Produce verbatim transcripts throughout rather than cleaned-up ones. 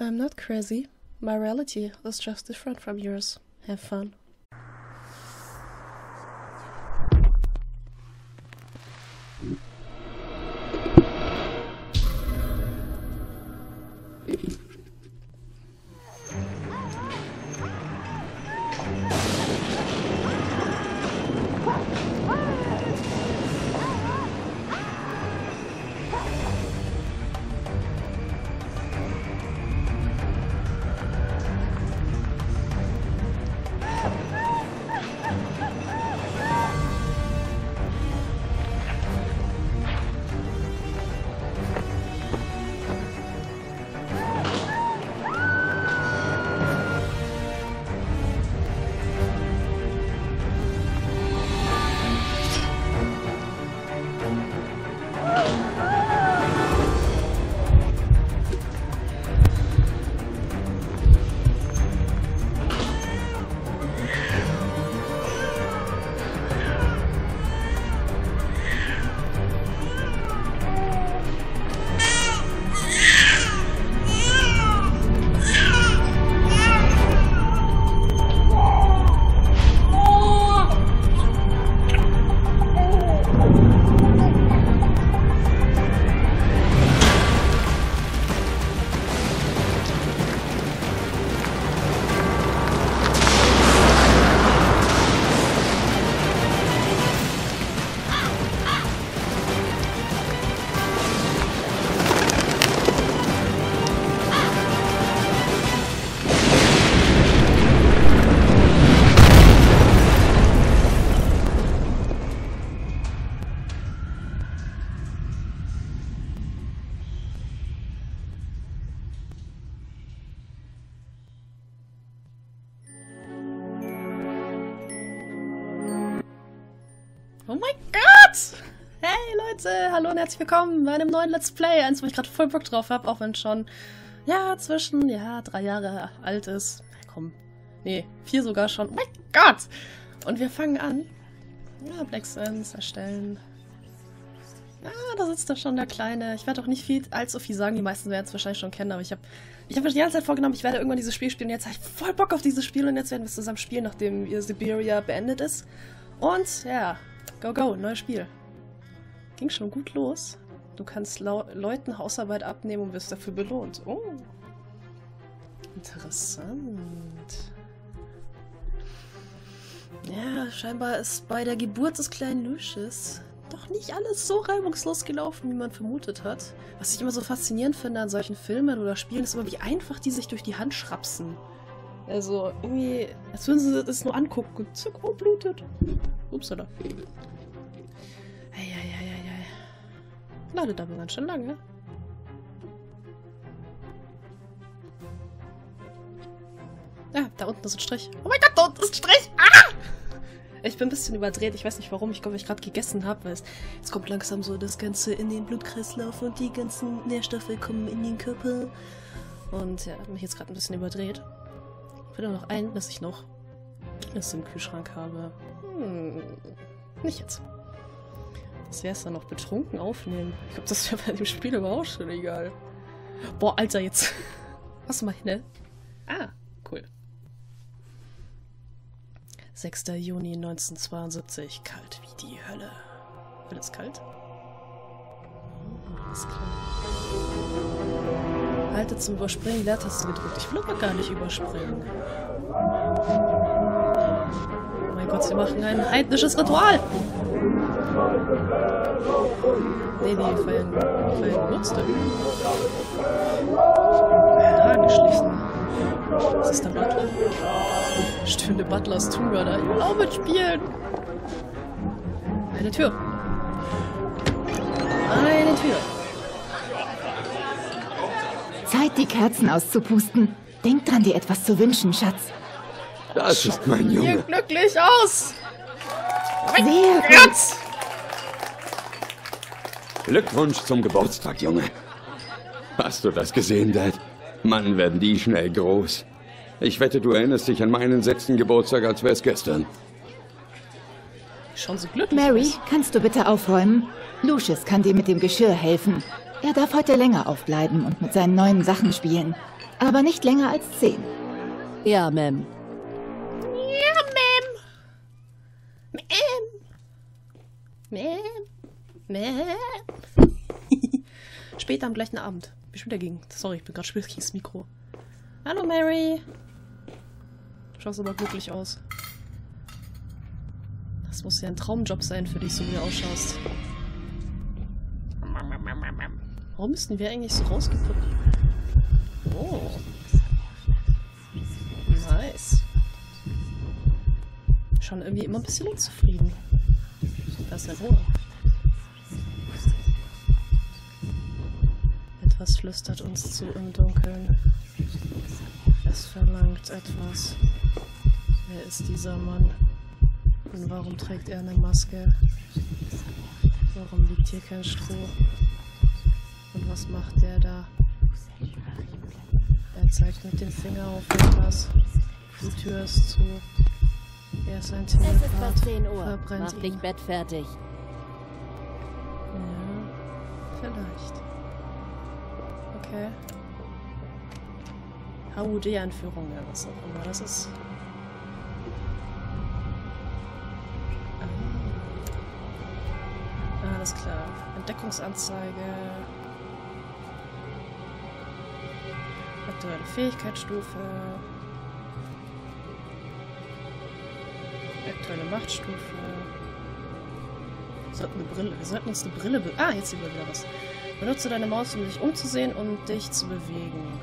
I'm not crazy. My reality is just different from yours. Have fun. Oh mein Gott! Hey Leute, hallo und herzlich willkommen bei einem neuen Let's Play. Eins, wo ich gerade voll Bock drauf habe, auch wenn es schon, ja, zwischen, ja, drei Jahre alt ist. Na komm, nee, vier sogar schon. Oh mein Gott! Und wir fangen an. Ja, Black Sands erstellen. Ah, da sitzt da schon der Kleine. Ich werde auch nicht viel, allzu viel sagen, die meisten werden es wahrscheinlich schon kennen, aber ich habe ich hab mir die ganze Zeit vorgenommen, ich werde irgendwann dieses Spiel spielen. Jetzt habe ich voll Bock auf dieses Spiel und jetzt werden wir es zusammen spielen, nachdem ihr Siberia beendet ist. Und, ja... Go, go, neues Spiel. Ging schon gut los. Du kannst Leuten Hausarbeit abnehmen und wirst dafür belohnt. Oh. Interessant. Ja, scheinbar ist bei der Geburt des kleinen Lucius doch nicht alles so reibungslos gelaufen, wie man vermutet hat. Was ich immer so faszinierend finde an solchen Filmen oder Spielen, ist immer, wie einfach die sich durch die Hand schrapsen. Also, irgendwie, als würden sie das nur angucken und zack, oh, blutet. Upsala. Eieieiei. Ladet aber ganz schön lange. Ah, da unten ist ein Strich. Oh mein Gott, da unten ist ein Strich! Ah! Ich bin ein bisschen überdreht, ich weiß nicht warum. Ich glaube, ich gerade gegessen habe, weil es jetzt kommt langsam so das Ganze in den Blutkreislauf und die ganzen Nährstoffe kommen in den Körper. Und ja, mich jetzt gerade ein bisschen überdreht. Ich will noch ein, dass ich noch Guinness im Kühlschrank habe. Hm, nicht jetzt. Das wäre es dann noch betrunken aufnehmen. Ich glaube, das wäre bei dem Spiel aber auch schon egal. Boah, Alter, jetzt. Was meine? Ah, cool. sechster Juni neunzehnhundertzweiundsiebzig. Kalt wie die Hölle. Wird es kalt? Hm, alles klar. Halte zum Überspringen, Leertaste gedrückt. Ich will aber gar nicht überspringen. Oh mein Gott, wir machen ein heidnisches Ritual! Nee, nee, fallen. Fallen Würste. Da geschlichen. Was ist der Butler? Stöhnende Butler aus Tomb Raider. Ich will auch mitspielen! Eine Tür. Eine Tür. Zeit, die Kerzen auszupusten. Denk dran, dir etwas zu wünschen, Schatz. Das ist mein Junge. Sieht glücklich aus. Sehr gut. Glückwunsch zum Geburtstag, Junge. Hast du das gesehen, Dad? Mann, werden die schnell groß. Ich wette, du erinnerst dich an meinen sechsten Geburtstag, als wär's gestern. Schon so glücklich. Mary, kannst du bitte aufräumen? Lucius kann dir mit dem Geschirr helfen. Er darf heute länger aufbleiben und mit seinen neuen Sachen spielen. Aber nicht länger als zehn. Ja, Ma'am. Ja, Ma'am. Ma'am. Ma'am. Ma'am. Später am gleichen Abend. Bin schon dagegen. Sorry, ich bin gerade schwierig ins Mikro. Hallo, Mary. Du schaust aber glücklich aus. Das muss ja ein Traumjob sein für dich, so wie du ausschaust. Warum müssten wir eigentlich so rausgeputzt? Oh. Nice. Schon irgendwie immer ein bisschen unzufrieden. Das ist ja wohl. Etwas flüstert uns zu im Dunkeln. Es verlangt etwas. Wer ist dieser Mann? Und warum trägt er eine Maske? Warum liegt hier kein Stroh? Und was macht der da? Er zeigt mit dem Finger auf etwas. Die Tür ist zu. Er ist ein Telepath. Es ist vor zehn Uhr. Verbrennt Mach ihn. dich Bett fertig. Ja, vielleicht. Okay. H U D-Anführung, ja, was auch immer das ist. Ah. Alles klar. Entdeckungsanzeige. Aktuelle Fähigkeitsstufe. Aktuelle Machtstufe. Wir sollten eine Brille. Wir sollten uns eine Brille be Ah, jetzt sehen wir wieder was. Benutze deine Maus, um dich umzusehen und dich zu bewegen.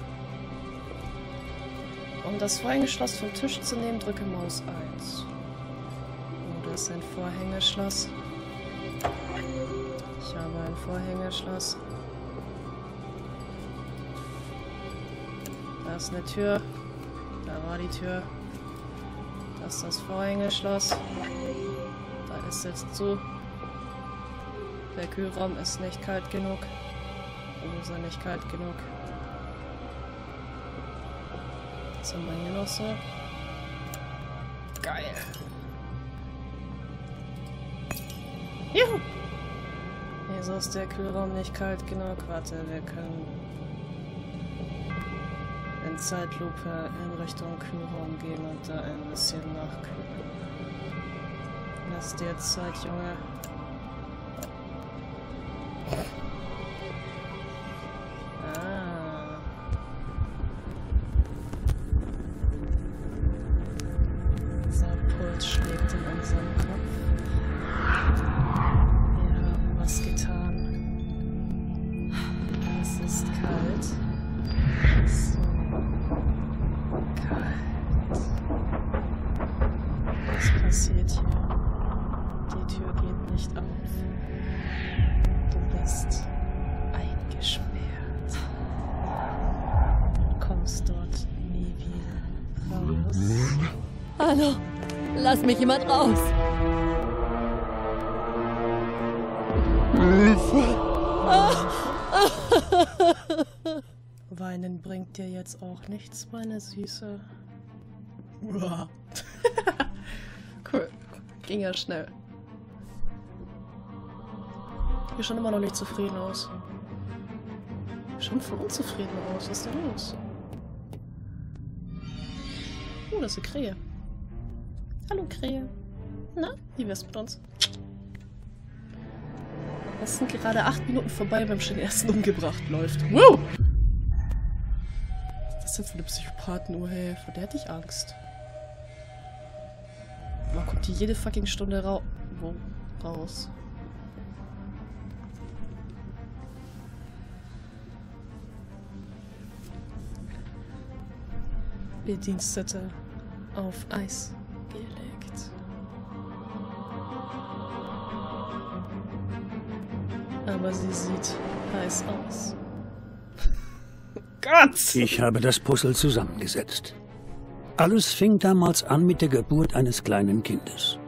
Um das Vorhängeschloss vom Tisch zu nehmen, drücke Maus eins. Oh, das ist ein Vorhängeschloss. Ich habe ein Vorhängeschloss. Da ist eine Tür. Da war die Tür. Das ist das Vorhängeschloss. Da ist jetzt zu. Der Kühlraum ist nicht kalt genug. Warum ist er nicht kalt genug? Was haben wir hier noch so? Geil! Juhu! Wieso ist der Kühlraum nicht kalt genug? Warte, wir können in Zeitlupe in Richtung Kühlraum gehen und da ein bisschen nachkühlen. Lass dir Zeit, Junge. Hallo, lass mich jemand raus. Weinen bringt dir jetzt auch nichts, meine Süße. Cool, ging ja schnell. Ich bin schon immer noch nicht zufrieden aus. Schon voll unzufrieden aus, was ist denn los? Oh, das ist eine Krähe. Hallo Krähe. Na, wie wär's mit uns? Es sind gerade acht Minuten vorbei beim schon ersten umgebracht läuft. Wow! Was ist das denn für eine Psychopathen-Uhr, hey? Vor der hätte ich Angst. Man kommt hier jede fucking Stunde ra wow. raus. Bedienstete auf Eis. Gelegt. Aber sie sieht heiß aus. Gott! Ich habe das Puzzle zusammengesetzt. Alles fing damals an mit der Geburt eines kleinen Kindes.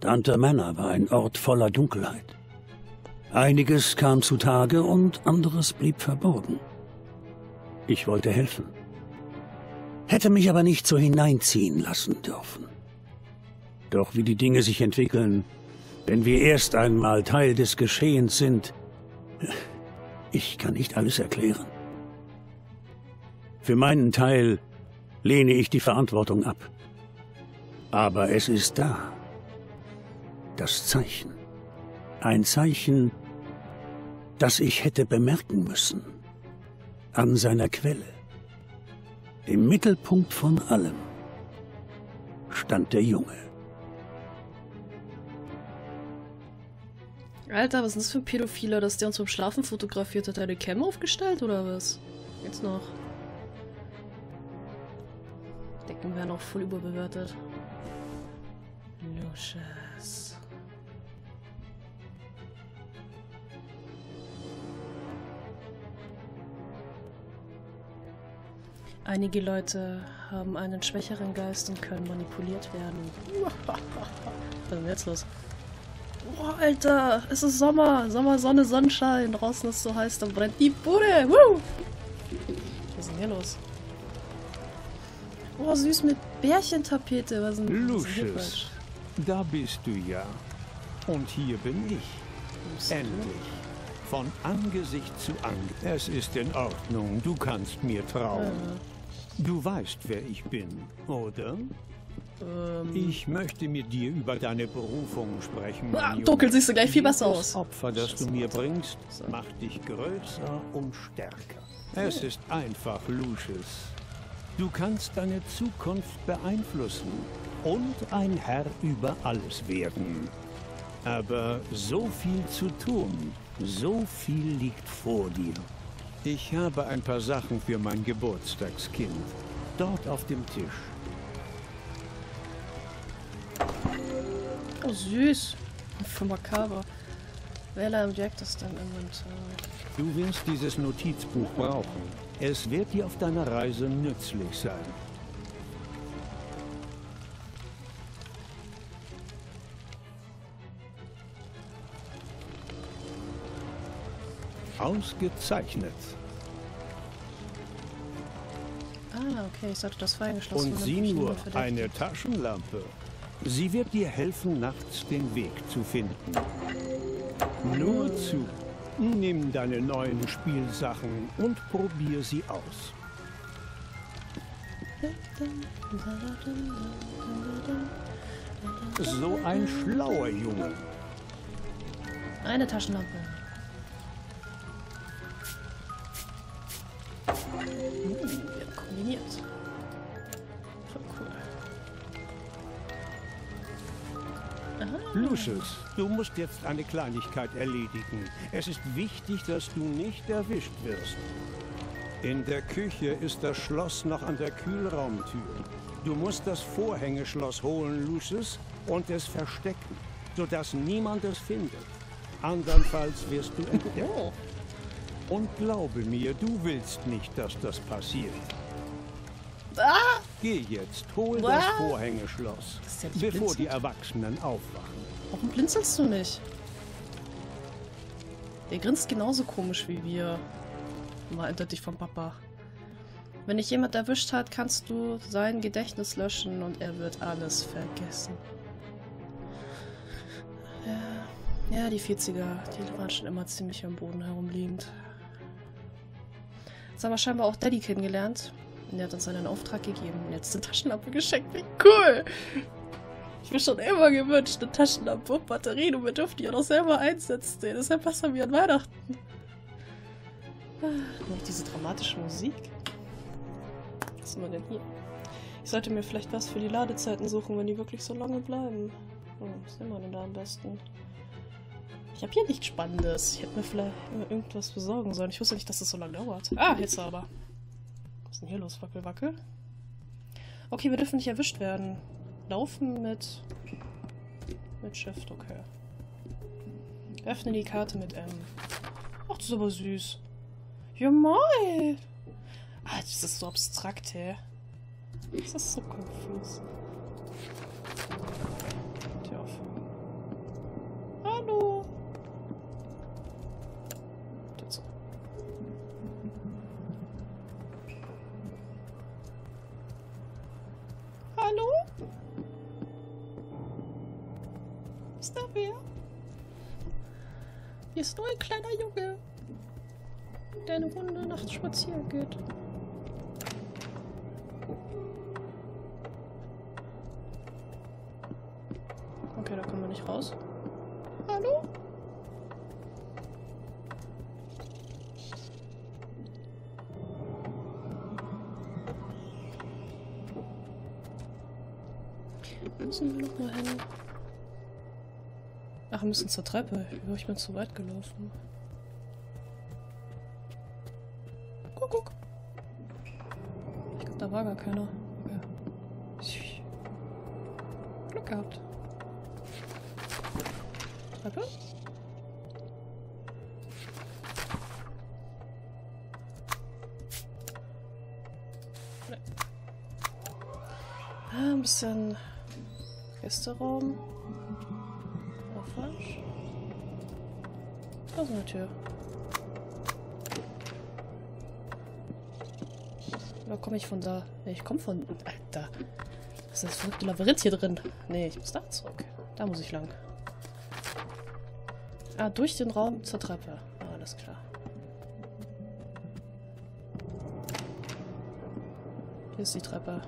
Dante Manor war ein Ort voller Dunkelheit. Einiges kam zutage und anderes blieb verborgen. Ich wollte helfen. Hätte mich aber nicht so hineinziehen lassen dürfen. Doch wie die Dinge sich entwickeln, wenn wir erst einmal Teil des Geschehens sind, ich kann nicht alles erklären. Für meinen Teil lehne ich die Verantwortung ab. Aber es ist da. Das Zeichen. Ein Zeichen, das ich hätte bemerken müssen. An seiner Quelle. Im Mittelpunkt von allem stand der Junge. Alter, was ist das für ein Pädophiler, dass der uns beim Schlafen fotografiert hat? Hat er eine Cam aufgestellt oder was? Jetzt noch. Decken werden auch voll überbewertet. Lucius. Einige Leute haben einen schwächeren Geist und können manipuliert werden. Was ist denn jetzt los? Boah, Alter! Es ist Sommer! Sommer, Sonne, Sonnenschein! Draußen ist so heiß, dann brennt die Bude! Woo! Was ist denn hier los? Oh, süß mit Bärchentapete! Was ist denn Lucius, da bist du ja. Und hier bin ich. Endlich. Von Angesicht zu Angesicht. Es ist in Ordnung, du kannst mir trauen. Äh. Du weißt, wer ich bin, oder? Ich möchte mit dir über deine Berufung sprechen. Ah, dunkelt siehst du gleich viel besser aus. Das Opfer, das du mir bringst, macht dich größer und stärker. Es ist einfach, Lucius. Du kannst deine Zukunft beeinflussen und ein Herr über alles werden. Aber so viel zu tun, so viel liegt vor dir. Ich habe ein paar Sachen für mein Geburtstagskind. Dort auf dem Tisch. Oh, süß. Für makaber. Wähle Objekt ist dann im Inventar. Du wirst dieses Notizbuch brauchen. Es wird dir auf deiner Reise nützlich sein. Ausgezeichnet. Ah, okay. Ich sollte das Feuer geschlossen haben. Und sieh nur, eine Taschenlampe. Sie wird dir helfen, nachts den Weg zu finden. Nur zu. Nimm deine neuen Spielsachen und probier sie aus. So ein schlauer Junge. Eine Taschenlampe. Hm, wir haben kombiniert. Lucius, du musst jetzt eine Kleinigkeit erledigen. Es ist wichtig, dass du nicht erwischt wirst. In der Küche ist das Schloss noch an der Kühlraumtür. Du musst das Vorhängeschloss holen, Lucius, und es verstecken, sodass niemand es findet. Andernfalls wirst du entdeckt. Und glaube mir, du willst nicht, dass das passiert. Ah! Geh jetzt, hol What? Das Vorhängeschloss, ja bevor blinzelt. Die Erwachsenen aufwachen. Warum blinzelst du nicht? Der grinst genauso komisch wie wir. Mal hinter dich vom Papa. Wenn dich jemand erwischt hat, kannst du sein Gedächtnis löschen und er wird alles vergessen. Ja, ja die vierziger, die waren schon immer ziemlich am Boden herumliegend. Jetzt haben wir scheinbar auch Daddy kennengelernt. Der hat uns einen Auftrag gegeben und jetzt eine Taschenlampe geschenkt. Wie cool! Ich mir schon immer gewünscht, eine Taschenlampe und Batterien und wir dürfen die auch noch selber einsetzen. Deshalb passen wir an Weihnachten. Ach, noch diese dramatische Musik. Was haben wir denn hier? Ich sollte mir vielleicht was für die Ladezeiten suchen, wenn die wirklich so lange bleiben. Oh, was nehmen wir denn da am besten? Ich habe hier nichts Spannendes. Ich hätte mir vielleicht irgendwas besorgen sollen. Ich wusste nicht, dass das so lange dauert. Ah, jetzt aber. Was ist denn hier los, Wackel, Wackel? Okay, wir dürfen nicht erwischt werden. Laufen mit... mit Shift, okay. Öffne die Karte mit M. Ach, das ist aber süß. Ja, moin! Ah, das ist so abstrakt, hey. Das ist so konfus. Die offen. Hallo! Hier ist nur ein kleiner Junge, der eine Runde nachts spazieren geht. Okay, da kommen wir nicht raus. Hallo? Müssen wir noch mal hin? Ach, wir müssen zur Treppe. Ich bin, ich bin zu weit gelaufen. Guck, guck. Ich glaube, da war gar keiner. Okay. Glück gehabt. Treppe? Nee. Ah, ein bisschen Gästeraum. War falsch. Da ist eine Tür. Oder komme ich von da? Nee, ich komme von... Alter. Was ist das verrückte Labyrinth hier drin? Nee, ich muss da zurück. Da muss ich lang. Ah, durch den Raum zur Treppe. Ah, alles klar. Hier ist die Treppe.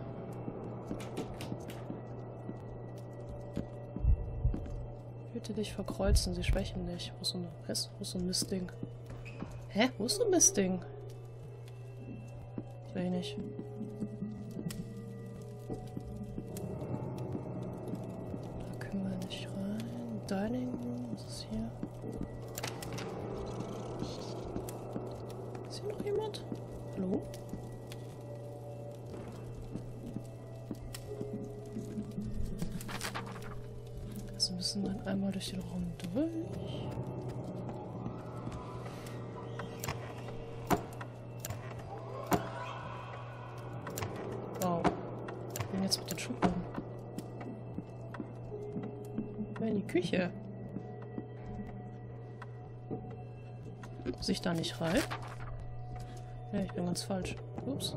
Bitte dich verkreuzen, sie schwächen dich. Wo ist so, eine, wo ist so ein Mistding? Hä? Wo ist so ein Mistding? Sehe ich nicht. Da können wir nicht rein. Dining Room, was ist hier? Ist hier noch jemand? Hallo? Wir müssen dann einmal durch den Raum durch. Wow. Ich bin jetzt mit den Schubladen. In die Küche. Muss ich da nicht rein? Ne, ich bin ganz falsch. Ups.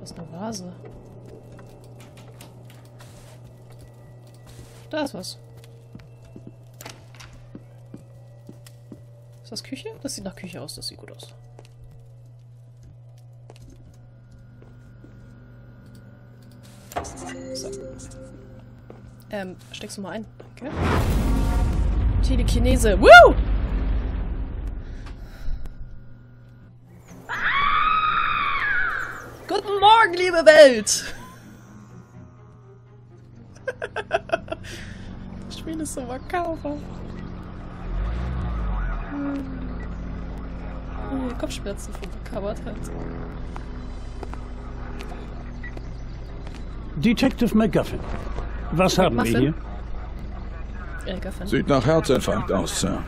Das ist eine Vase. Da ist was. Ist das Küche? Das sieht nach Küche aus. Das sieht gut aus. So. Ähm, steckst du mal ein? Danke. Telekinese. Woo! Guten Morgen, liebe Welt! Das ist so makaber. Oh, Kopfschmerzen von Makabertheit. Detective MacGuffin. Was haben wir hier? Sieht nach Herzinfarkt aus, Sir.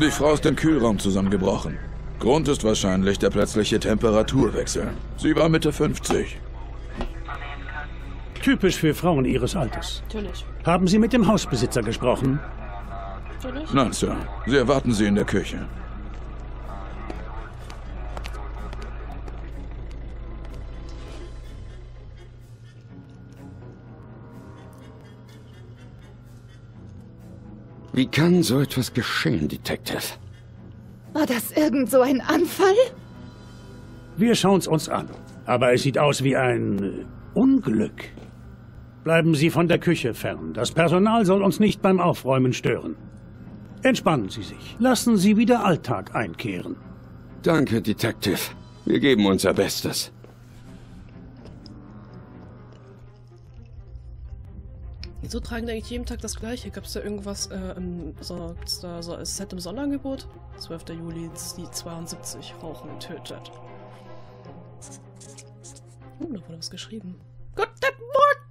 Die Frau ist im Kühlraum zusammengebrochen. Grund ist wahrscheinlich der plötzliche Temperaturwechsel. Sie war Mitte fünfzig. Typisch für Frauen Ihres Alters. Natürlich. Haben Sie mit dem Hausbesitzer gesprochen? Natürlich. Nein, Sir. Sie erwarten Sie in der Küche. Wie kann so etwas geschehen, Detective? War das irgend so ein Anfall? Wir schauen es uns an. Aber es sieht aus wie ein Unglück. Bleiben Sie von der Küche fern. Das Personal soll uns nicht beim Aufräumen stören. Entspannen Sie sich. Lassen Sie wieder Alltag einkehren. Danke, Detective. Wir geben unser Bestes. Wieso tragen die eigentlich jeden Tag das Gleiche? Gab es da irgendwas, äh, im, so, da, so, ist Set im Sonderangebot? zwölfter Juli, die zweiundsiebzig, Rauchen tötet. Oh, da wurde was geschrieben. Guten Morgen!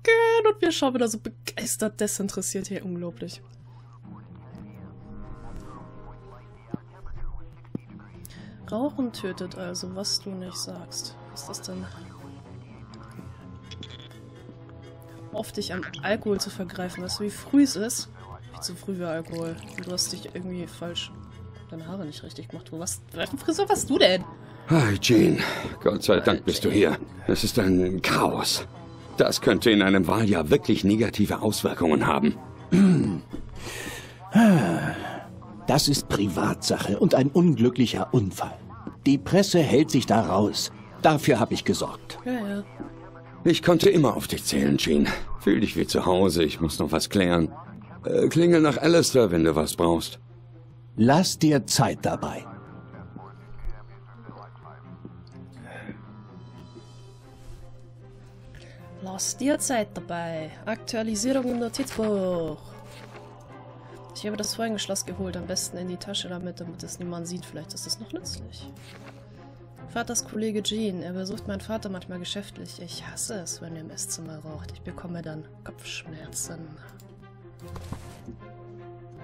Und wir schauen wieder so begeistert desinteressiert hier. Unglaublich. Rauchen tötet also, was du nicht sagst. Was ist das denn? Oft dich an Alkohol zu vergreifen. Weißt du, wie früh es ist? Wie zu früh wäre Alkohol. Und du hast dich irgendwie falsch... Deine Haare nicht richtig gemacht. Wo warst du? Friseur warst du denn? Hi, Jean. Gott sei Dank bist du hier. Es ist ein Chaos. Das könnte in einem Wahljahr wirklich negative Auswirkungen haben. Das ist Privatsache und ein unglücklicher Unfall. Die Presse hält sich da raus. Dafür habe ich gesorgt. Ja, ja. Ich konnte immer auf dich zählen, Jean. Fühl dich wie zu Hause, ich muss noch was klären. Äh, klingel nach Alistair, wenn du was brauchst. Lass dir Zeit dabei. Lass dir Zeit dabei. Aktualisierung im Notizbuch. Ich habe das Vorhängeschloss geholt. Am besten in die Tasche damit, damit es niemand sieht. Vielleicht ist es noch nützlich. Vaters Kollege Jean. Er besucht meinen Vater manchmal geschäftlich. Ich hasse es, wenn er im Esszimmer raucht. Ich bekomme dann Kopfschmerzen.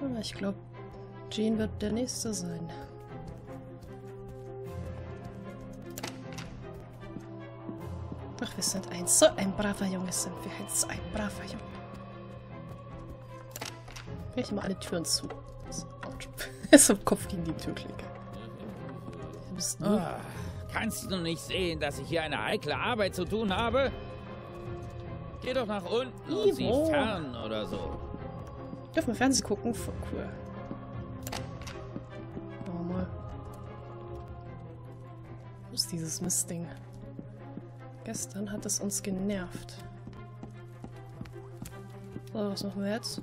Aber ich glaube, Jean wird der Nächste sein. Ach, wir sind ein so ein braver Junge, sind wir ein so ein braver Junge. Ich mache alle Türen zu. Es im Kopf gegen die Türklinke. Oh, kannst du nicht sehen, dass ich hier eine heikle Arbeit zu tun habe? Geh doch nach unten und sieh fern oder so. Dürfen wir Fernsehen gucken? Voll cool. Oh, mal. Wo ist dieses Mistding? Gestern hat es uns genervt. So, was machen wir jetzt?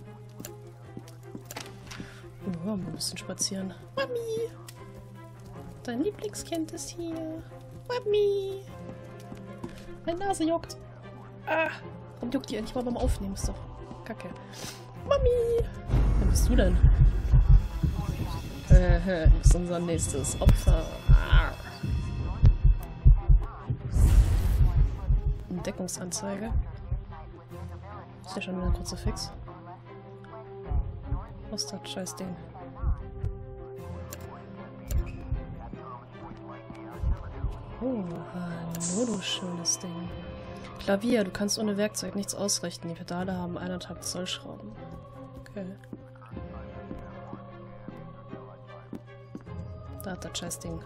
Oh, wir müssen spazieren. Mami! Dein Lieblingskind ist hier. Mami! Meine Nase juckt. Ah! Warum juckt die endlich mal beim Aufnehmen? Ist doch kacke. Mami! Wer bist du denn? Äh, du bist unser nächstes Opfer. Ah. Deckungsanzeige. Ist ja schon wieder ein kurzer Fix. Was ist das Scheißding? Oh, hallo, du schönes Ding. Klavier, du kannst ohne Werkzeug nichts ausrichten. Die Pedale haben eineinhalb Zoll Schrauben. Okay. Da hat das Scheißding.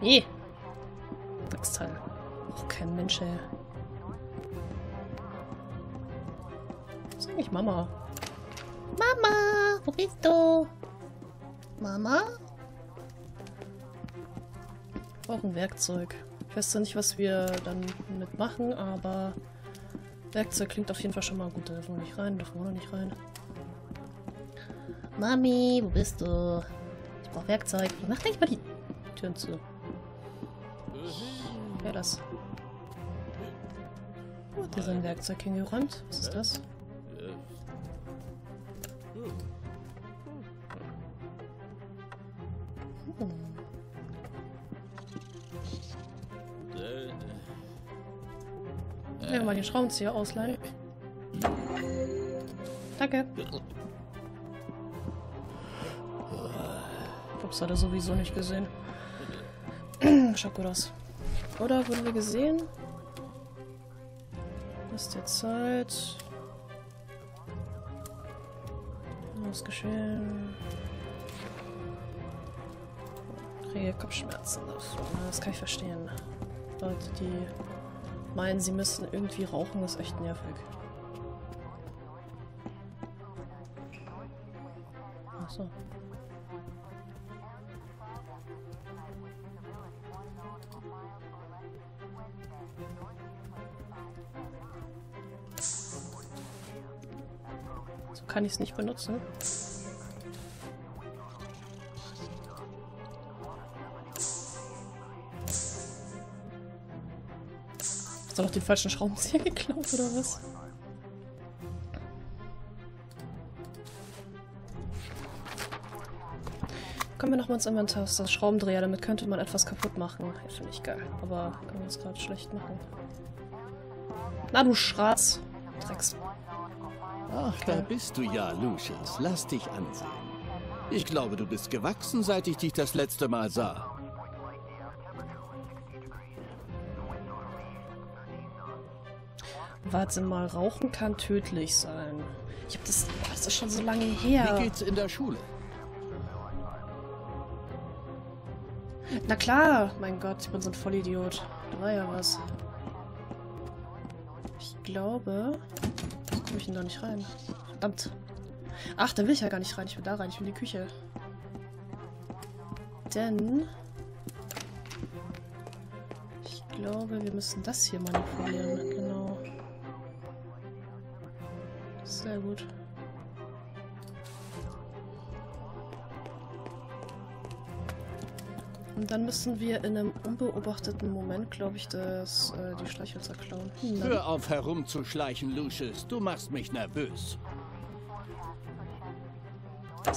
Je! Drecksteil. Auch kein Mensch, ey. Wo ist eigentlich Mama? Mama! Wo bist du? Mama? Ich brauche ein Werkzeug. Ich weiß ja nicht, was wir dann mitmachen, aber Werkzeug klingt auf jeden Fall schon mal gut. Da dürfen wir nicht rein, dürfen wir noch nicht rein. Mami, wo bist du? Ich brauche Werkzeug. Ich mach gleich mal die Türen zu. Wer das? Wo hat er sein Werkzeug hingeräumt? Was ist das? Hm. Ja, mal den Schraubenzieher ausleihen. Danke. Ups, hat er sowieso nicht gesehen. Schau gut aus. Oder wurden wir gesehen? Ist der Zeit. Was geschehen? Ich kriege Kopfschmerzen davon. Das kann ich verstehen. Leute, die meinen, sie müssen irgendwie rauchen, ist echt nervig. Achso. Kann ich es nicht benutzen. Hast du doch den falschen Schraubenzieher geklaut, oder was? Kommen wir nochmal ins Inventar, das ist das Schraubendreher, damit könnte man etwas kaputt machen. Ja, finde ich geil, aber kann man es gerade schlecht machen. Na du Schratz, Drecks. Ach, da bist du ja, Lucius. Lass dich ansehen. Ich glaube, du bist gewachsen, seit ich dich das letzte Mal sah. Warte mal, Rauchen kann tödlich sein. Ich hab das... Boah, das ist schon so lange her. Wie geht's in der Schule? Na klar! Mein Gott, ich bin so ein Vollidiot. Da war ja was. Ich glaube... Komm ich denn da nicht rein? Verdammt. Ach, da will ich ja gar nicht rein. Ich will da rein. Ich will in die Küche. Denn... Ich glaube, wir müssen das hier manipulieren. Genau. Sehr gut. Und dann müssen wir in einem unbeobachteten Moment, glaube ich, das, äh, die Streichhölzer klauen. Hm, Hör auf herumzuschleichen, Lucius. Du machst mich nervös. So.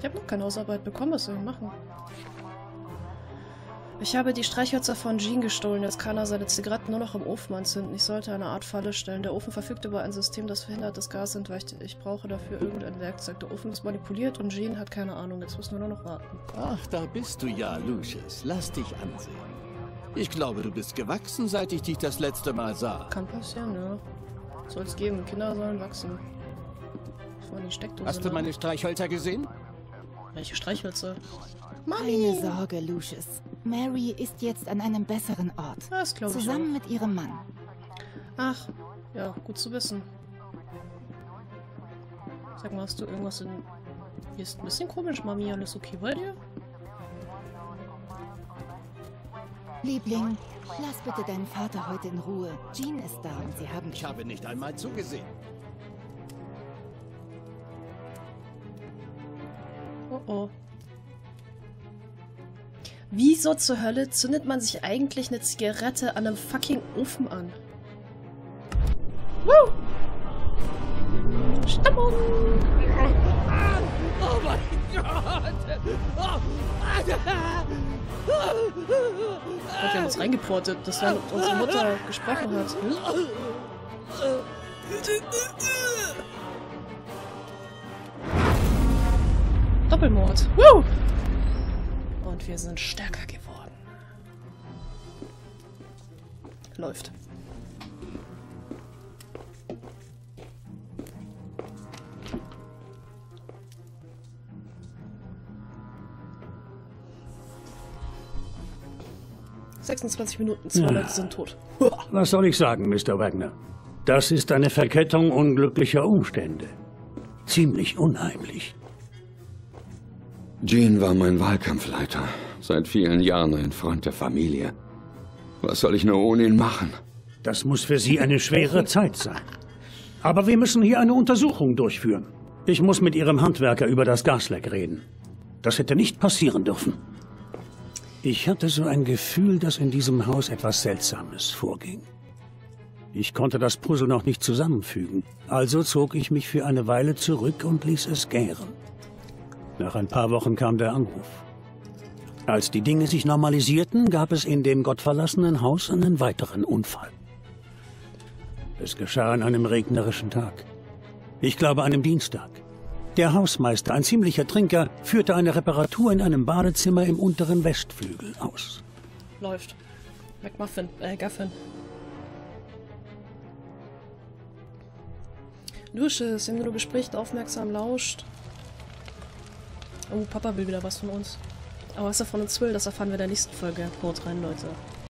Ich habe noch keine Hausarbeit bekommen, was soll ich machen? Ich habe die Streichhölzer von Jean gestohlen. Jetzt kann er seine Zigaretten nur noch im Ofen anzünden. Ich sollte eine Art Falle stellen. Der Ofen verfügt über ein System, das verhindert, dass Gas entweicht. Ich brauche dafür irgendein Werkzeug. Der Ofen ist manipuliert und Jean hat keine Ahnung. Jetzt müssen wir nur noch warten. Ach, da bist du ja, Lucius. Lass dich ansehen. Ich glaube, du bist gewachsen, seit ich dich das letzte Mal sah. Kann passieren, ja. Soll's geben. Kinder sollen wachsen. Vorhin die Steckdose. Hast du meine Streichhölzer gesehen? Welche Streichhölzer? Keine Sorge, Lucius. Mary ist jetzt an einem besseren Ort. Das glaube ich auch. Zusammen mit ihrem Mann. Ach, ja, gut zu wissen. Sag mal, hast du irgendwas in... Hier ist ein bisschen komisch, Mami. Alles okay bei dir? Liebling, lass bitte deinen Vater heute in Ruhe. Jean ist da und sie haben... Ich habe nicht einmal zugesehen. Oh oh. Wieso zur Hölle zündet man sich eigentlich eine Zigarette an einem fucking Ofen an? Woo! Stimmung! Oh mein Gott! Wir haben uns reingeportet, dass dann unsere Mutter gesprochen hat. Hm? Doppelmord. Woo! Und wir sind stärker geworden. Läuft. sechsundzwanzig Minuten, zwei Leute sind tot. Was soll ich sagen, Mister Wagner? Das ist eine Verkettung unglücklicher Umstände. Ziemlich unheimlich. Jean war mein Wahlkampfleiter, seit vielen Jahren ein Freund der Familie. Was soll ich nur ohne ihn machen? Das muss für Sie eine schwere Zeit sein. Aber wir müssen hier eine Untersuchung durchführen. Ich muss mit Ihrem Handwerker über das Gasleck reden. Das hätte nicht passieren dürfen. Ich hatte so ein Gefühl, dass in diesem Haus etwas Seltsames vorging. Ich konnte das Puzzle noch nicht zusammenfügen, also zog ich mich für eine Weile zurück und ließ es gären. Nach ein paar Wochen kam der Anruf. Als die Dinge sich normalisierten, gab es in dem gottverlassenen Haus einen weiteren Unfall. Es geschah an einem regnerischen Tag. Ich glaube, an einem Dienstag. Der Hausmeister, ein ziemlicher Trinker, führte eine Reparatur in einem Badezimmer im unteren Westflügel aus. Läuft. MacGuffin. Äh, Guffin. Lucius, wenn du Gespräch aufmerksam lauscht... Oh, Papa will wieder was von uns. Aber was er von uns will, das erfahren wir in der nächsten Folge. Haut rein, Leute.